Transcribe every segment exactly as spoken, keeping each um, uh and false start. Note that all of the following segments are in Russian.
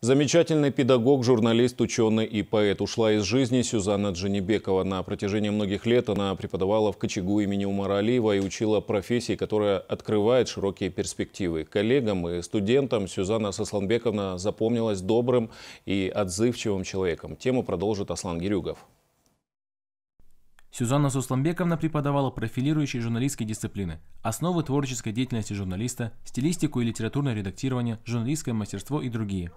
Замечательный педагог, журналист, ученый и поэт. Ушла из жизни Сюзанна Джанибекова. На протяжении многих лет она преподавала в ка че гэ у имени Умара Алиева и учила профессии, которая открывает широкие перспективы. Коллегам и студентам Сюзанна Асланбековна запомнилась добрым и отзывчивым человеком. Тему продолжит Аслан Гирюгов. Сюзанна Сусланбековна преподавала профилирующие журналистские дисциплины, основы творческой деятельности журналиста, стилистику и литературное редактирование, журналистское мастерство и другие.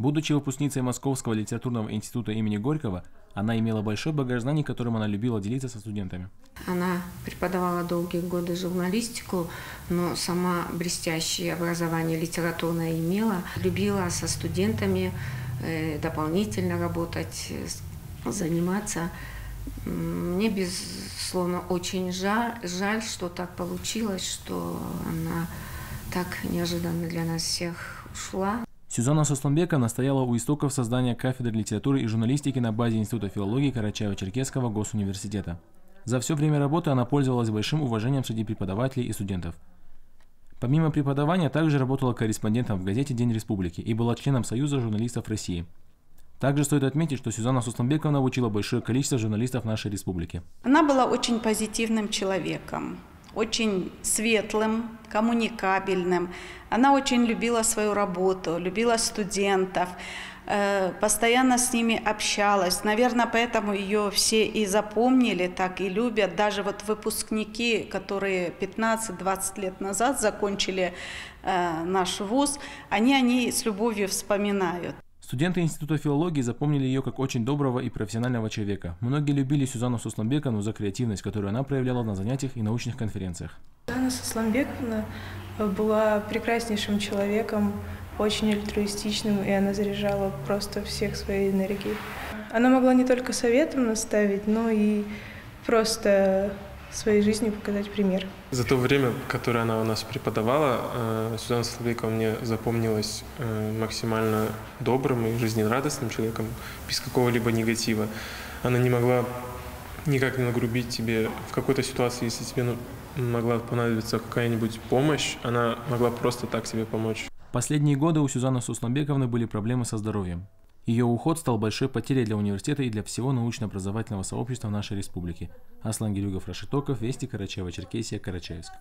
Будучи выпускницей Московского литературного института имени Горького, она имела большой багаж знаний, которым она любила делиться со студентами. Она преподавала долгие годы журналистику, но сама блестящее образование литературное имела. Любила со студентами дополнительно работать, заниматься. Мне, безусловно, очень жаль, жаль, что так получилось, что она так неожиданно для нас всех ушла. Сюзанна Сусланбековна стояла у истоков создания кафедры литературы и журналистики на базе Института филологии Карачаево-Черкесского госуниверситета. За все время работы она пользовалась большим уважением среди преподавателей и студентов. Помимо преподавания, также работала корреспондентом в газете «День республики» и была членом Союза журналистов России. Также стоит отметить, что Сюзанна Сусланбековна обучила большое количество журналистов нашей республики. Она была очень позитивным человеком, очень светлым, коммуникабельным. Она очень любила свою работу, любила студентов, постоянно с ними общалась. Наверное, поэтому ее все и запомнили, так и любят. Даже вот выпускники, которые пятнадцать-двадцать лет назад закончили наш вуз, они о ней с любовью вспоминают. Студенты Института филологии запомнили ее как очень доброго и профессионального человека. Многие любили Сюзанну Сусланбековну за креативность, которую она проявляла на занятиях и научных конференциях. Сюзанна Сусланбековна была прекраснейшим человеком, очень альтруистичным, и она заряжала просто всех своей энергией. Она могла не только советом наставить, но и просто своей жизнью показать пример. За то время, которое она у нас преподавала, Сюзанна Сусланбековна мне запомнилась максимально добрым и жизнерадостным человеком, без какого-либо негатива. Она не могла никак не нагрубить тебе в какой-то ситуации, если тебе могла понадобиться какая-нибудь помощь, она могла просто так тебе помочь. Последние годы у Сюзанны Сусланбековны были проблемы со здоровьем. Ее уход стал большой потерей для университета и для всего научно-образовательного сообщества нашей республики. Аслан Гирюгов, Рашитоков, Вести, Карачаево-Черкесия, Карачаевск.